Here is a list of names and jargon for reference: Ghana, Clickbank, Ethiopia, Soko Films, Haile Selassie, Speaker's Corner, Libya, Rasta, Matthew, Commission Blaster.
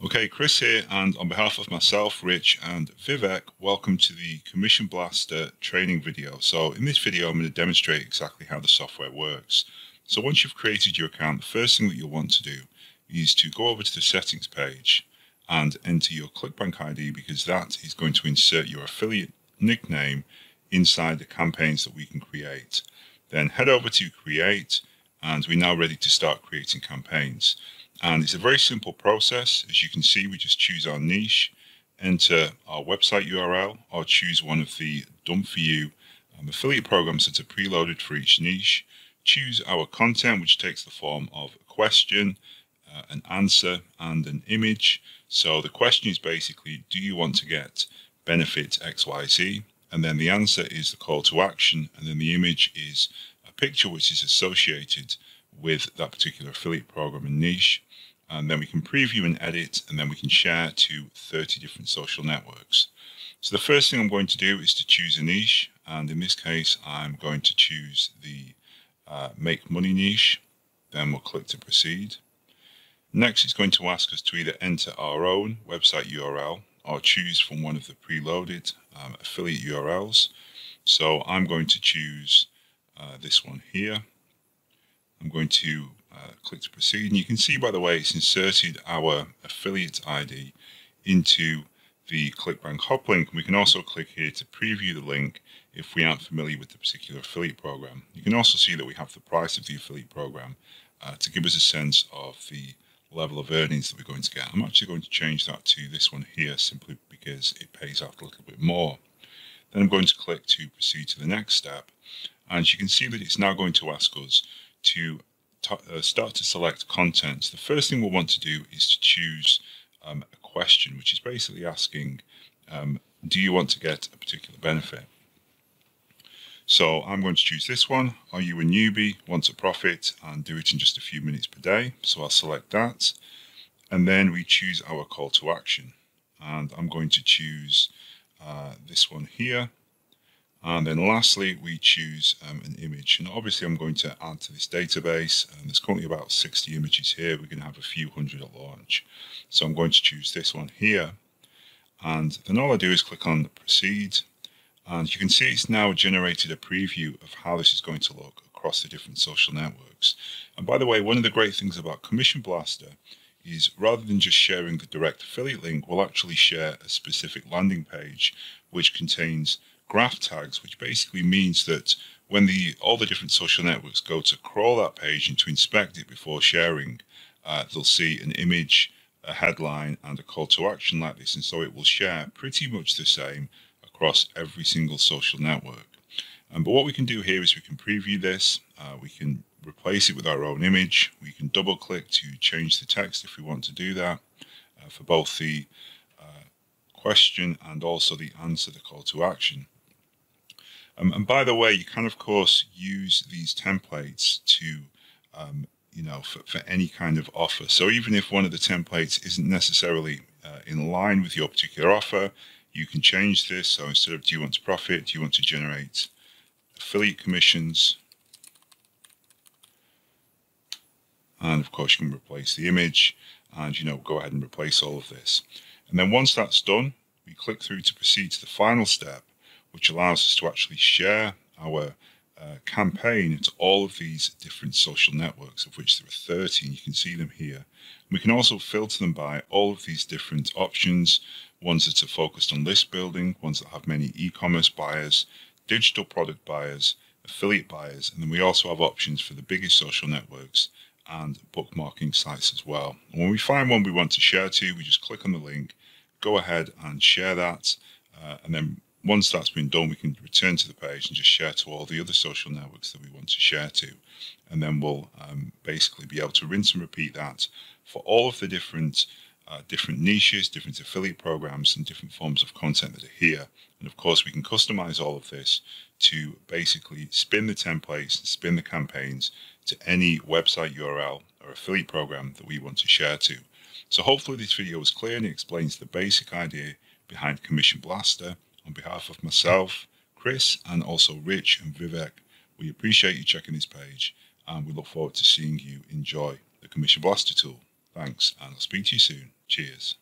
Okay, Chris here, and on behalf of myself, Rich and Vivek, welcome to the Commission Blaster training video. So in this video, I'm going to demonstrate exactly how the software works. So once you've created your account, the first thing that you'll want to do is to go over to the settings page and enter your Clickbank ID, because that is going to insert your affiliate nickname inside the campaigns that we can create. Then head over to create, and we're now ready to start creating campaigns. And it's a very simple process. As you can see, we just choose our niche, enter our website URL, or choose one of the done for you affiliate programs that are preloaded for each niche. Choose our content, which takes the form of a question, an answer, and an image. So the question is basically, do you want to get benefit XYZ? And then the answer is the call to action. And then the image is a picture which is associated with that particular affiliate program and niche. And then we can preview and edit, and then we can share to 30 different social networks. So the first thing I'm going to do is to choose a niche. And in this case, I'm going to choose the make money niche. Then we'll click to proceed. Next, it's going to ask us to either enter our own website URL or choose from one of the preloaded affiliate URLs. So I'm going to choose this one here. I'm going to click to proceed, and you can see, by the way, it's inserted our affiliate ID into the Clickbank hop link. We can also click here to preview the link if we aren't familiar with the particular affiliate program. You can also see that we have the price of the affiliate program to give us a sense of the level of earnings that we're going to get. I'm actually going to change that to this one here, simply because it pays out a little bit more. Then I'm going to click to proceed to the next step, and you can see that it's now going to ask us to start to select content. So the first thing we'll want to do is to choose a question, which is basically asking, do you want to get a particular benefit? So I'm going to choose this one. Are you a newbie, want to profit and do it in just a few minutes per day? So I'll select that. And then we choose our call to action. And I'm going to choose this one here. And then lastly, we choose an image. And obviously, I'm going to add to this database. And there's currently about 60 images here. We're going to have a few hundred at launch. So I'm going to choose this one here. And then all I do is click on proceed. And you can see it's now generated a preview of how this is going to look across the different social networks. And by the way, one of the great things about Commission Blaster is, rather than just sharing the direct affiliate link, we'll actually share a specific landing page which contains graph tags, which basically means that when all the different social networks go to crawl that page and to inspect it before sharing, they'll see an image, a headline, and a call to action like this. And so it will share pretty much the same across every single social network. But what we can do here is we can preview this, we can replace it with our own image, we can double click to change the text if we want to do that for both the question and also the answer, the call to action. And by the way, you can of course use these templates to, you know, for any kind of offer. So even if one of the templates isn't necessarily in line with your particular offer, you can change this. So instead of do you want to profit, do you want to generate affiliate commissions? And of course, you can replace the image and, you know, go ahead and replace all of this. And then once that's done, we click through to proceed to the final step, which allows us to actually share our campaign to all of these different social networks, of which there are 30, and you can see them here. We can also filter them by all of these different options, ones that are focused on list building, ones that have many e-commerce buyers, digital product buyers, affiliate buyers, and then we also have options for the biggest social networks and bookmarking sites as well. And when we find one we want to share to, we just click on the link, go ahead and share that, and then once that's been done, we can return to the page and just share to all the other social networks that we want to share to. And then we'll basically be able to rinse and repeat that for all of the different niches, different affiliate programs, and different forms of content that are here. And of course, we can customize all of this to basically spin the templates, spin the campaigns to any website URL or affiliate program that we want to share to. So hopefully this video was clear and it explains the basic idea behind Commission Blaster. On behalf of myself, Chris, and also Rich and Vivek, we appreciate you checking this page, and we look forward to seeing you enjoy the Commission Blaster tool. Thanks, and I'll speak to you soon. Cheers.